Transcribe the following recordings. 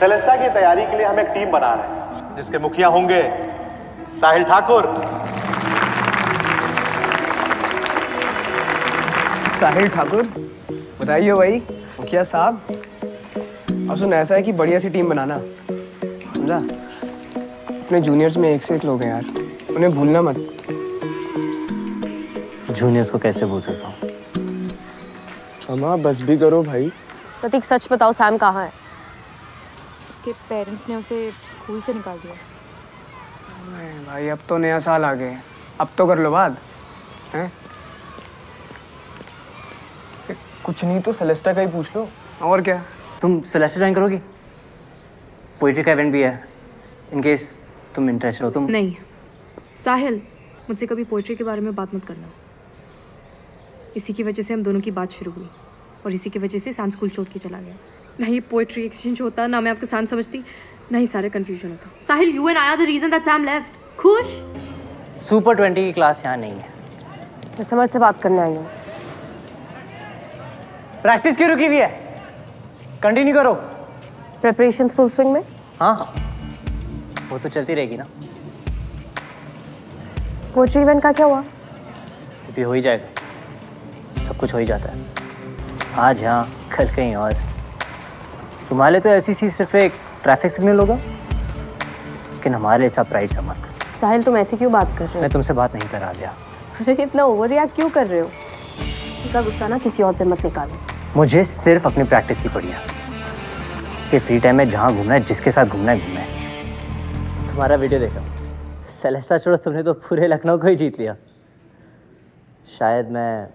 Celesta की तैयारी के लिए हम एक टीम बना रहे हैं जिसके मुखिया होंगे साहिल ठाकुर। साहिल ठाकुर, बताइए भाई मुखिया साहब। अब सुन, ऐसा है कि बढ़िया सी टीम बनाना, समझा? अपने जूनियर्स में एक से एक लोग हैं यार, उन्हें भूलना मत। जूनियर्स को कैसे भूल सकता हूँ? समा, बस भी करो भाई। प्रतीक, सच बताओ, सैम कहाँ है? उसके पेरेंट्स ने उसे स्कूल से निकाल दिया। नहीं भाई, अब तो नया साल आ गया, अब तो कर लो बात। हैं? कुछ नहीं तो सेलेस्टा का ही पूछ लो। और क्या, तुम सेलेस्टा ज्वाइन करोगी? पोएट्री का इवेंट भी है, इनकेस तुम इंटरेस्ट हो। तुम नहीं। साहिल, मुझसे कभी पोएट्री के बारे में बात मत करना। इसी की वजह से हम दोनों की बात शुरू हुई और इसी की वजह से सैम स्कूल छोड़ के चला गया। ना ये पोएट्री एक्सचेंज होता, ना मैं आपको सैम समझती, ना ही सारे कन्फ्यूजन होता। Sahil, you and I are the reason that Sam left. खुश? सुपर 20 की क्लास यहाँ नहीं है। मैं समझ से बात करने आई हूँ। प्रैक्टिस क्यों रुकी हुई है? कंटिन्यू करो। प्रिपरेशंस फुल स्विंग में? हाँ, वो तो चलती रहेगी ना। पोएट्री इवेंट का क्या हुआ? अभी हो ही जाएगा, सब कुछ हो ही जाता है। आज यहाँ, कल कहीं और। तुम्हारे लिए तो LCC सिर्फ एक ट्रैफिक सिग्नल होगा, लेकिन हमारे लिए सब प्राइड समझ। साहिल, तुम ऐसे क्यों बात कर रहे हो? मैं तुमसे बात नहीं करा दिया। अरे इतना ओवर रिएक्ट क्यों कर रहे हो? इतना गुस्सा ना किसी और पे मत निकालो। मुझे सिर्फ अपनी प्रैक्टिस की पड़ी है। इसके फ्री टाइम में जहाँ घूमना है, जिसके साथ घूमना है, घूमना है। तुम्हारा वीडियो देखा, सेलेस्टा छोड़ो, तुमने तो पूरे लखनऊ को ही जीत लिया। शायद मैं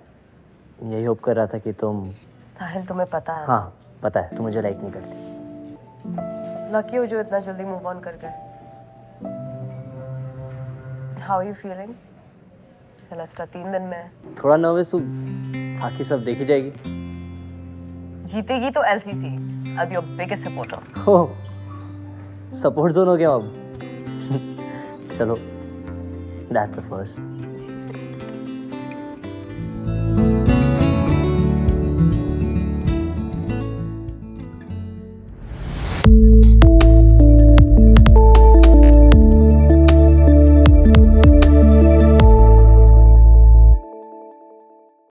यही होप कर रहा था कि तुम। साहिल, तुम्हें पता है? हाँ पता है, तुम मुझे लाइक नहीं करती। लकी हो जो इतना जल्दी मूव ऑन कर गए। How you feeling? सेलेस्टा 3 दिन में। थोड़ा नर्वस हूँ, बाकी सब देखी जाएगी। जीतेगी तो LCC, I'll be your biggest supporter। हो, सपोर्ट जोन हो गया अब। चलो, that's the first।